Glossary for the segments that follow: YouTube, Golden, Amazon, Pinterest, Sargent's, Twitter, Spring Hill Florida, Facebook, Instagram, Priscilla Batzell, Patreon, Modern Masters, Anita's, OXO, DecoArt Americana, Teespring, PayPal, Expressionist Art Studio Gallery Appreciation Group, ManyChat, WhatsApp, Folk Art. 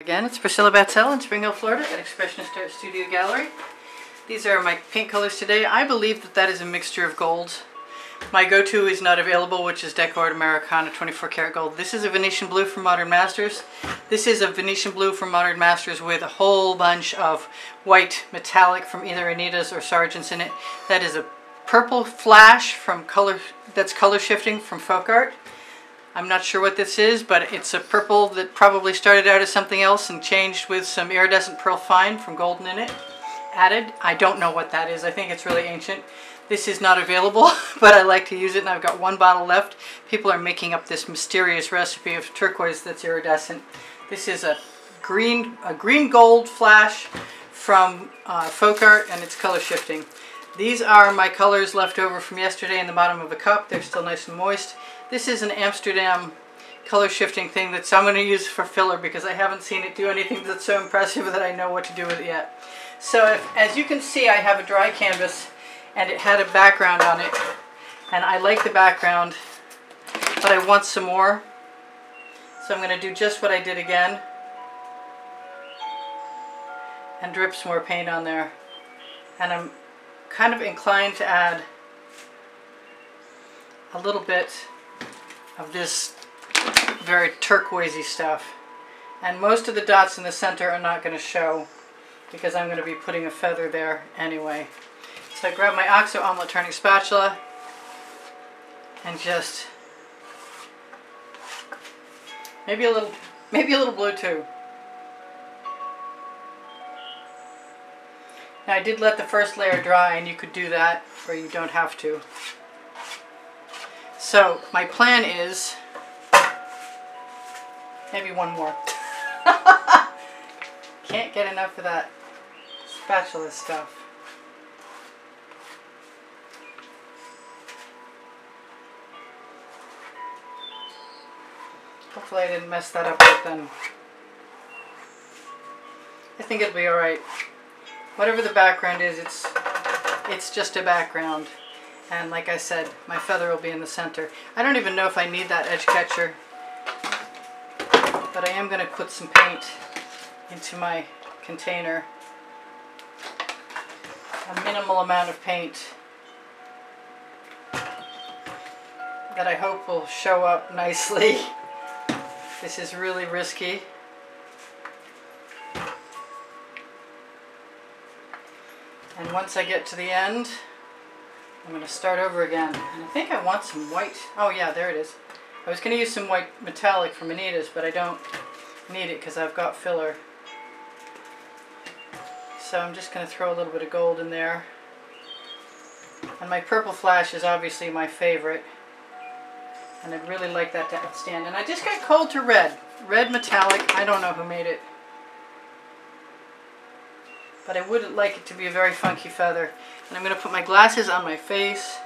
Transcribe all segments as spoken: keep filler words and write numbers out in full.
Again, it's Priscilla Batzell in Spring Hill, Florida at Expressionist Art Studio Gallery. These are my paint colors today. I believe that that is a mixture of golds. My go-to is not available, which is DecoArt Americana twenty-four karat gold. This is a Venetian blue from Modern Masters. This is a Venetian blue from Modern Masters with a whole bunch of white metallic from either Anita's or Sargent's in it. That is a purple flash from color, that's color shifting from Folk Art. I'm not sure what this is, but it's a purple that probably started out as something else and changed with some iridescent pearl fine from golden in it added. I don't know what that is. I think it's really ancient. This is not available, but I like to use it, and I've got one bottle left. People are making up this mysterious recipe of turquoise that's iridescent. This is a green, a green gold flash from uh, Folk Art, and it's color shifting. These are my colors left over from yesterday in the bottom of a cup. They're still nice and moist. This is an Amsterdam color shifting thing that I'm going to use for filler because I haven't seen it do anything that's so impressive that I know what to do with it yet. So if, as you can see, I have a dry canvas and it had a background on it, and I like the background, but I want some more. So I'm going to do just what I did again and drip some more paint on there. And I'm kind of inclined to add a little bit of this very turquoisey stuff. And most of the dots in the center are not going to show because I'm going to be putting a feather there anyway. So I grab my OXO omelet turning spatula and just maybe a little, maybe a little blue too. Now I did let the first layer dry, and you could do that, or you don't have to. So my plan is maybe one more. Can't get enough of that spatula stuff. Hopefully I didn't mess that up, but then I think it'll be all right. Whatever the background is, it's it's just a background. And like I said, my feather will be in the center. I don't even know if I need that edge catcher, but I am going to put some paint into my container. A minimal amount of paint that I hope will show up nicely. This is really risky. And once I get to the end, I'm going to start over again. And I think I want some white. Oh yeah, there it is. I was going to use some white metallic from Anita's, but I don't need it because I've got filler. So I'm just going to throw a little bit of gold in there. And my purple flash is obviously my favorite. And I'd really like that to outstand. And I just got cold to red. Red metallic. I don't know who made it. But I would like it to be a very funky feather. And I'm going to put my glasses on my face.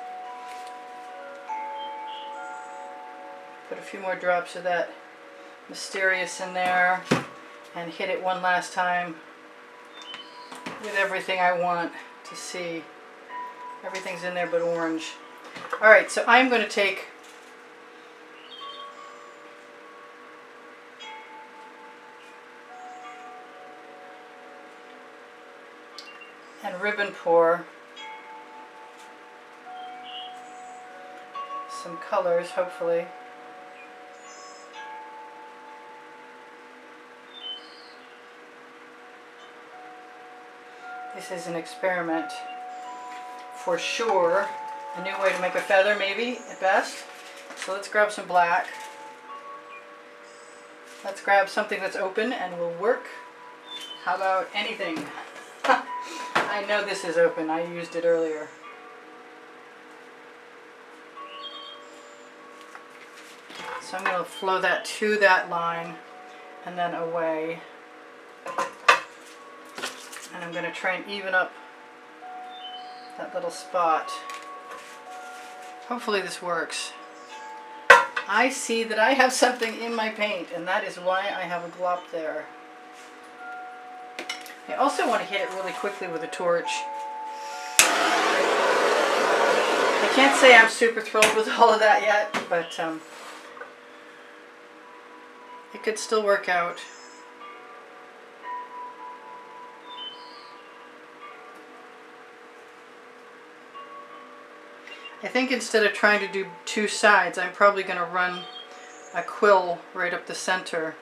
Put a few more drops of that mysterious in there. And hit it one last time with everything I want to see. Everything's in there but orange. Alright, so I'm going to take and ribbon pour some colors, hopefully. This is an experiment for sure. A new way to make a feather, maybe, at best. So let's grab some black. Let's grab something that's open and will work. How about anything? I know this is open. I used it earlier. So I'm going to flow that to that line and then away. And I'm going to try and even up that little spot. Hopefully this works. I see that I have something in my paint, and that is why I have a glop there. I also want to hit it really quickly with a torch. I can't say I'm super thrilled with all of that yet, but um, it could still work out. I think instead of trying to do two sides, I'm probably going to run a quill right up the center.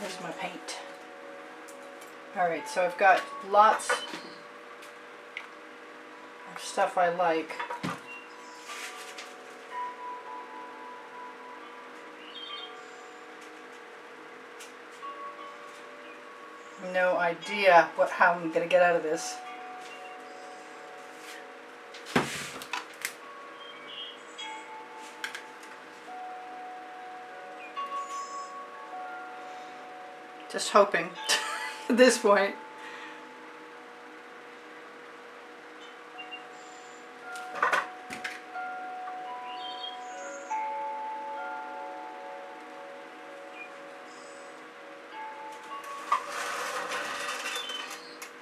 There's my paint. Alright, so I've got lots of stuff I like. No idea what how I'm going to get out of this. Just hoping at this point.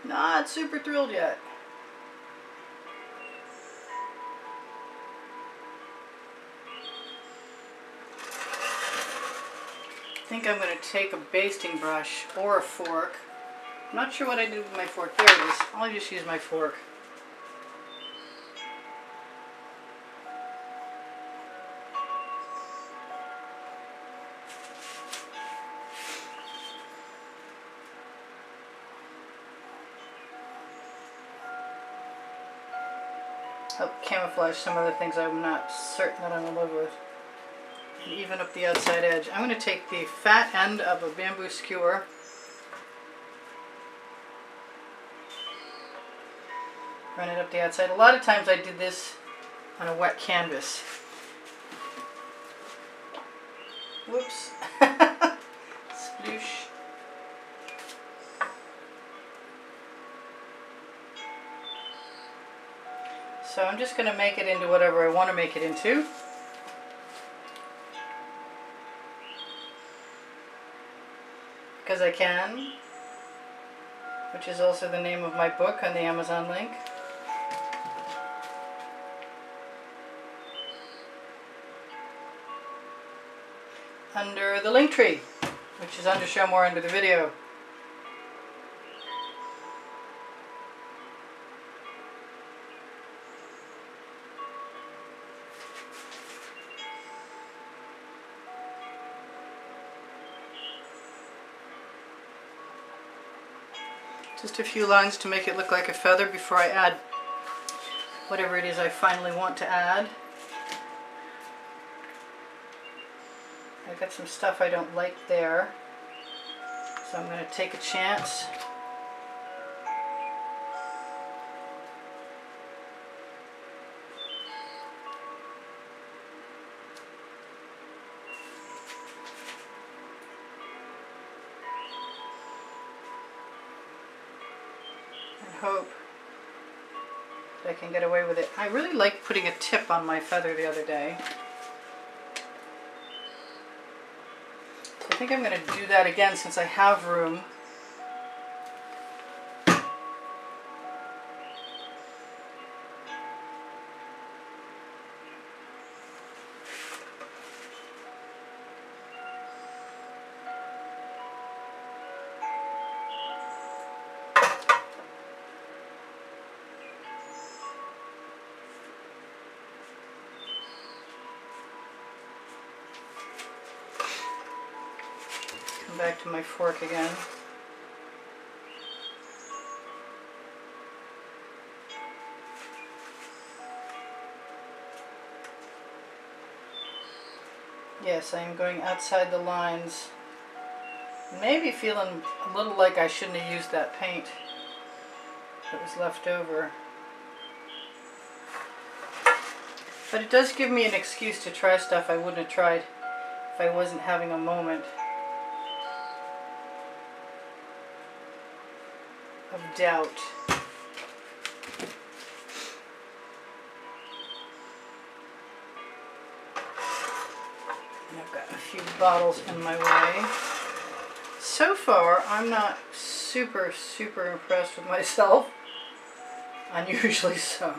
Not super thrilled yet. I think I'm going to take a basting brush or a fork. I'm not sure what I did with my fork. There it is. I'll just use my fork. Help camouflage some of the things I'm not certain that I'm in love with. And even up the outside edge. I'm going to take the fat end of a bamboo skewer . Run it up the outside. A lot of times I did this on a wet canvas. Whoops. Sploosh. So I'm just going to make it into whatever I want to make it into. Because I can, which is also the name of my book on the Amazon link. Under the link tree, which is under show more under the video. Just a few lines to make it look like a feather before I add whatever it is I finally want to add. I've got some stuff I don't like there, so I'm going to take a chance. Can get away with it. I really liked putting a tip on my feather the other day. So I think I'm going to do that again since I have room. Back to my fork again. Yes, I am going outside the lines. Maybe feeling a little like I shouldn't have used that paint that was left over. But it does give me an excuse to try stuff I wouldn't have tried if I wasn't having a moment of doubt. And I've got a few bottles in my way. So far, I'm not so super, super impressed with myself. Unusually so.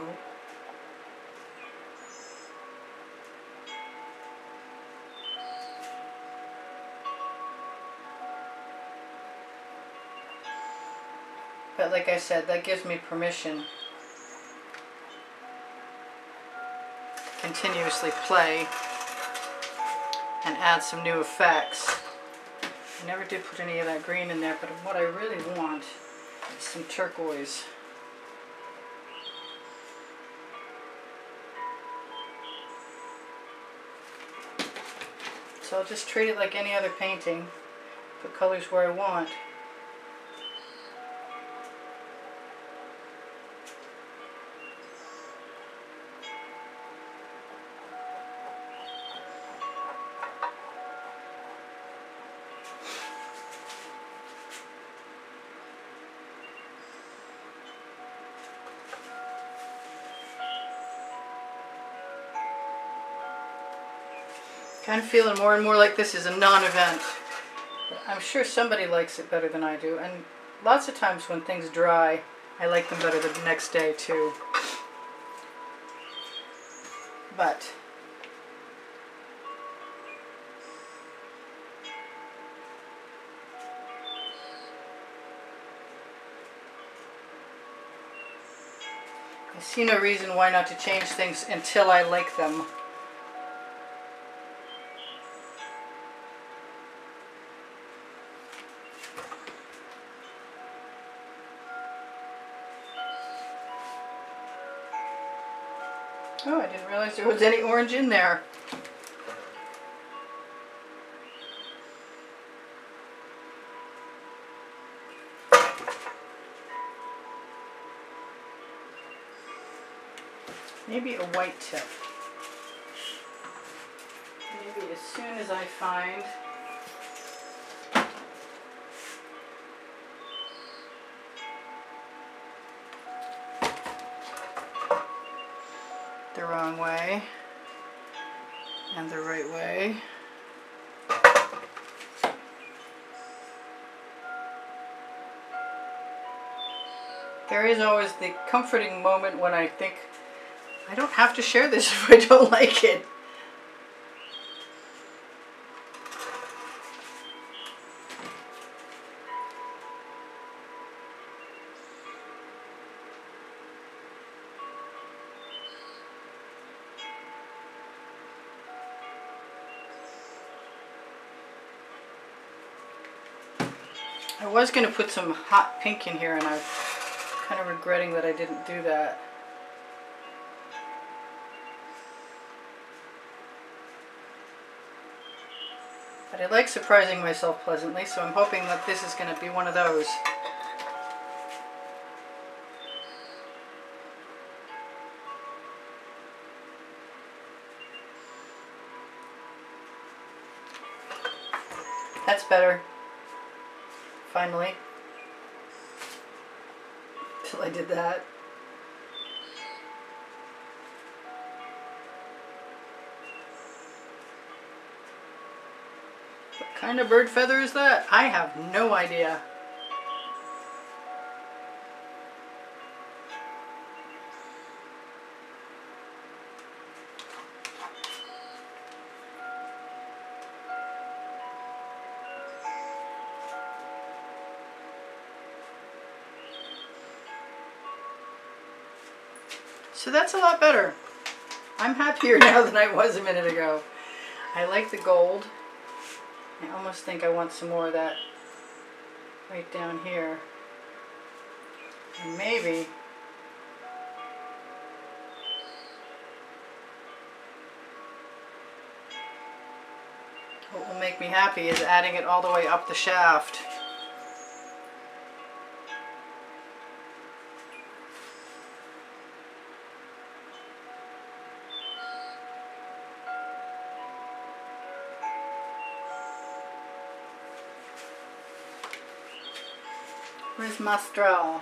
But like I said, that gives me permission to continuously play and add some new effects. I never did put any of that green in there, but what I really want is some turquoise. So I'll just treat it like any other painting, put colors where I want. I'm feeling more and more like this is a non-event. I'm sure somebody likes it better than I do, and lots of times when things dry, I like them better the next day too. But I see no reason why not to change things until I like them. Oh, I didn't realize there was any orange in there. Maybe a white tip. Maybe as soon as I find the wrong way and the right way. There is always the comforting moment when I think, I don't have to share this if I don't like it. I was going to put some hot pink in here, and I'm kind of regretting that I didn't do that. But I like surprising myself pleasantly, so I'm hoping that this is going to be one of those. That's better. Finally, till I did that. What kind of bird feather is that? I have no idea. So that's a lot better. I'm happier now than I was a minute ago. I like the gold. I almost think I want some more of that right down here. And maybe what will make me happy is adding it all the way up the shaft. Where's my straw?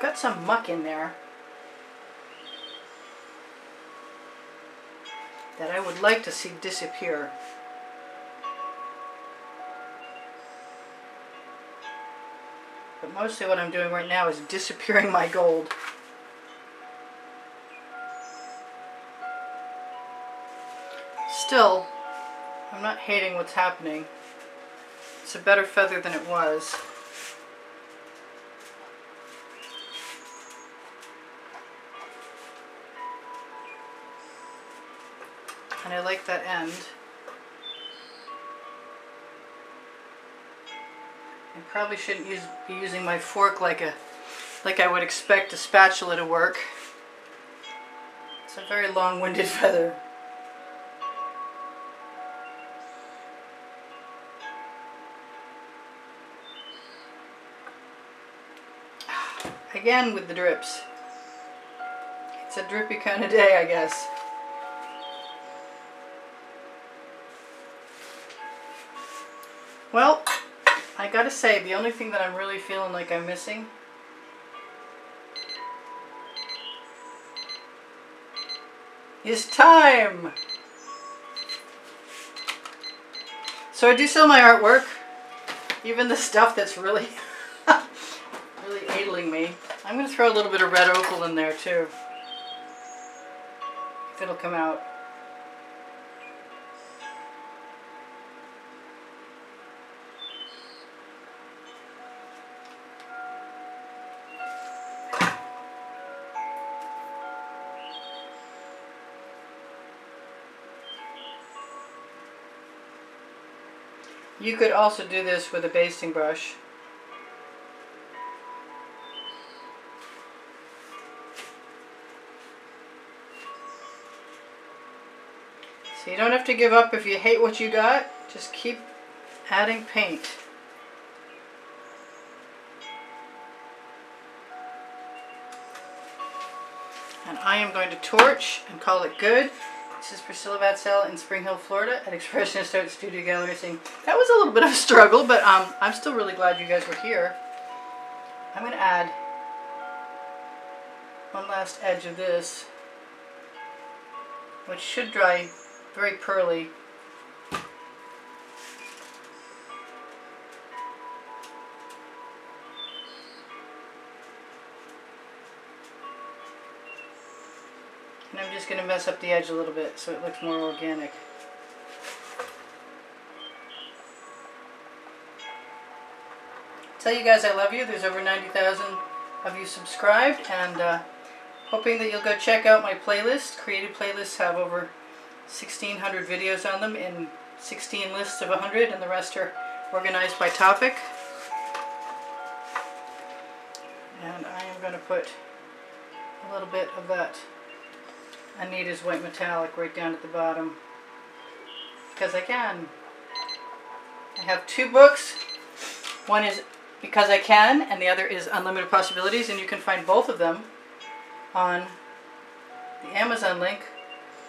Got some muck in there that I would like to see disappear. But mostly what I'm doing right now is disappearing my gold. Still, I'm not hating what's happening. It's a better feather than it was. And I like that end. I probably shouldn't use, be using my fork like a, like I would expect a spatula to work. It's a very long-winded feather. Again with the drips. It's a drippy kind of day, I guess. Well, I gotta say, the only thing that I'm really feeling like I'm missing is time. So I do sell my artwork, even the stuff that's really, really ailing me. I'm gonna throw a little bit of red opal in there too, if it'll come out. You could also do this with a basting brush. So you don't have to give up if you hate what you got. Just keep adding paint. And I am going to torch and call it good. This is Priscilla Batzell in Spring Hill, Florida at Expressionist Art Studio Gallery. That was a little bit of a struggle, but um, I'm still really glad you guys were here. I'm going to add one last edge of this, which should dry very pearly. And I'm just going to mess up the edge a little bit so it looks more organic. Tell you guys I love you. There's over ninety thousand of you subscribed, and uh, hoping that you'll go check out my playlist. Creative playlists have over sixteen hundred videos on them in sixteen lists of one hundred, and the rest are organized by topic. And I am going to put a little bit of that Anita's white metallic right down at the bottom, because I can. I have two books. One is Because I Can, and the other is Unlimited Possibilities, and you can find both of them on the Amazon link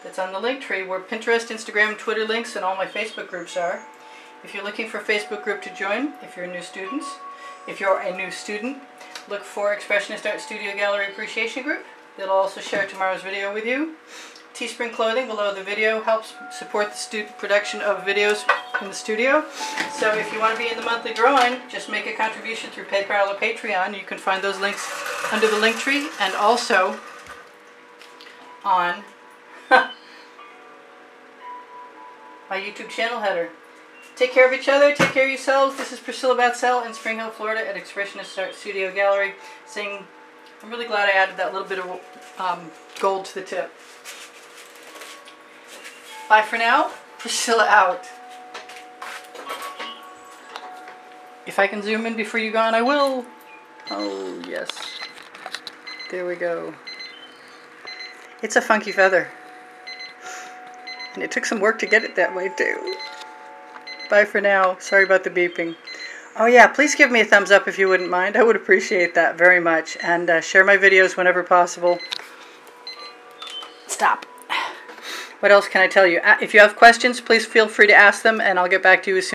that's on the link tree where Pinterest, Instagram, Twitter links, and all my Facebook groups are. If you're looking for a Facebook group to join, if you're new students, if you're a new student, look for Expressionist Art Studio Gallery Appreciation Group. They'll also share tomorrow's video with you. Teespring clothing below the video helps support the production of videos in the studio. So if you want to be in the monthly drawing, just make a contribution through PayPal or Patreon. You can find those links under the link tree, and also on my YouTube channel header. Take care of each other. Take care of yourselves. This is Priscilla Batzell in Spring Hill, Florida at Expressionist Art Studio Gallery saying, I'm really glad I added that little bit of um, gold to the tip. Bye for now. Priscilla out. If I can zoom in before you're gone, I will. Oh, yes. There we go. It's a funky feather. And it took some work to get it that way, too. Bye for now. Sorry about the beeping. Oh yeah, please give me a thumbs up if you wouldn't mind. I would appreciate that very much. And uh, share my videos whenever possible. Stop. What else can I tell you? If you have questions, please feel free to ask them, and I'll get back to you as soon.